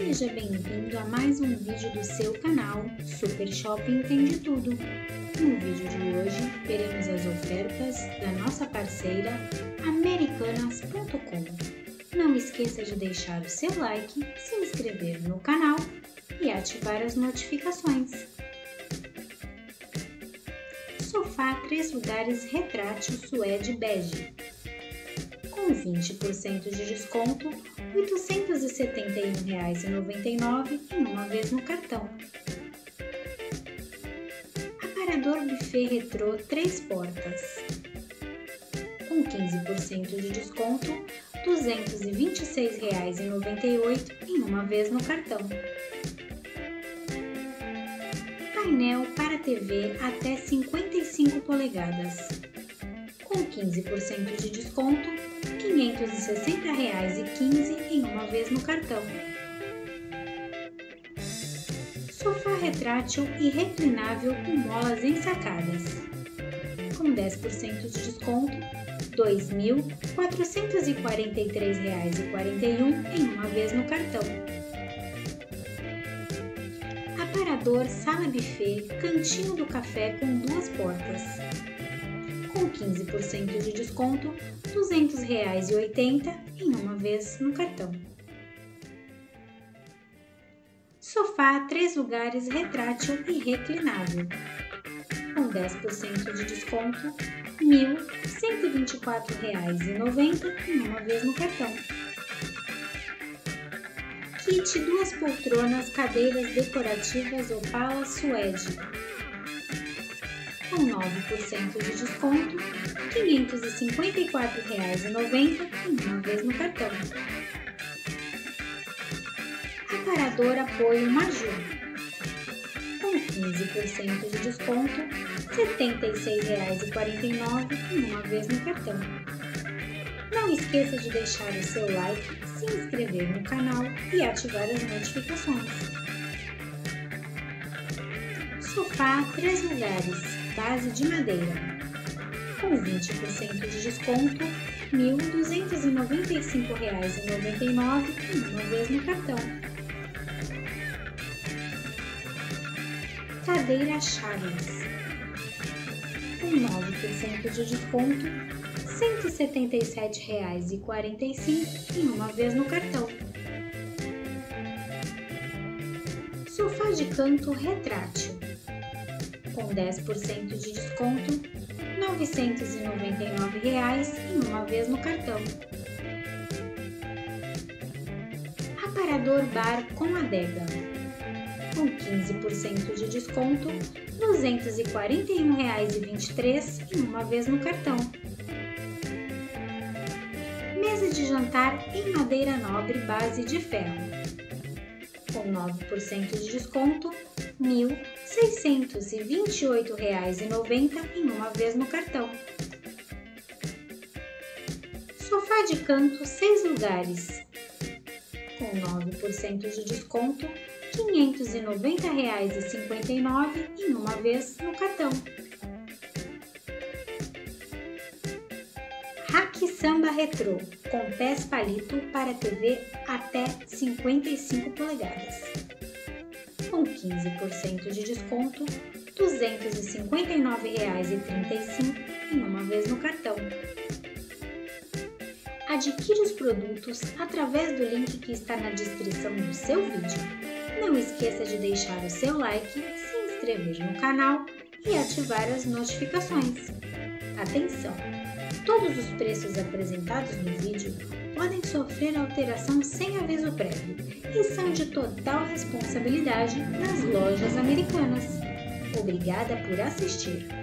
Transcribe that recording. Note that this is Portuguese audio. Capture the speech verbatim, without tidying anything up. Seja bem-vindo a mais um vídeo do seu canal Super Shopping Tem de Tudo. No vídeo de hoje, veremos as ofertas da nossa parceira americanas ponto com. Não esqueça de deixar o seu like, se inscrever no canal e ativar as notificações. Sofá três lugares retrátil suede bege. Com vinte por cento de desconto, oitocentos e setenta e um reais e noventa e nove centavos em uma vez no cartão. Aparador buffet retrô três portas. Com quinze por cento de desconto, duzentos e vinte e seis reais e noventa e oito centavos em uma vez no cartão. Painel para T V até cinquenta e cinco polegadas. Com quinze por cento de desconto, quinhentos e sessenta reais e quinze centavos em uma vez no cartão. Sofá retrátil e reclinável com molas ensacadas. Com dez por cento de desconto, dois mil quatrocentos e quarenta e três reais e quarenta e um centavos em uma vez no cartão. Aparador sala buffet cantinho do café com duas portas. Com quinze por cento de desconto, duzentos reais e oitenta centavos em uma vez no cartão. Sofá três lugares retrátil e reclinável. Com dez por cento de desconto, mil cento e vinte e quatro reais e noventa centavos em uma vez no cartão. Kit duas poltronas cadeiras decorativas Opala suede. Com nove por cento de desconto, quinhentos e cinquenta e quatro reais e noventa centavos em uma vez no cartão. Aparador apoio Maju. Com quinze por cento de desconto, setenta e seis reais e quarenta e nove centavos em uma vez no cartão. Não esqueça de deixar o seu like, se inscrever no canal e ativar as notificações. Sofá três lugares. Base de madeira, com vinte por cento de desconto, mil duzentos e noventa e cinco reais e noventa e nove centavos em uma vez no cartão. Cadeira Charles, com nove por cento de desconto, cento e setenta e sete reais e quarenta e cinco centavos em uma vez no cartão. Sofá de canto retrátil. Com dez por cento de desconto, novecentos e noventa e nove reais em uma vez no cartão. Aparador bar com adega. Com quinze por cento de desconto, duzentos e quarenta e um reais e vinte e três centavos em uma vez no cartão. Mesa de jantar em madeira nobre base de ferro. Com nove por cento de desconto, mil seiscentos e vinte e oito reais e noventa centavos em uma vez no cartão. Sofá de canto seis lugares. Com nove por cento de desconto, quinhentos e noventa reais e cinquenta e nove centavos em uma vez no cartão. Haki Samba Retro, com pés palito para T V até cinquenta e cinco polegadas. Com quinze por cento de desconto, duzentos e cinquenta e nove reais e trinta e cinco centavos em uma vez no cartão. Adquira os produtos através do link que está na descrição do seu vídeo. Não esqueça de deixar o seu like, se inscrever no canal e ativar as notificações. Atenção! Todos os preços apresentados no vídeo podem sofrer alteração sem aviso prévio e são de total responsabilidade nas lojas americanas. Obrigada por assistir!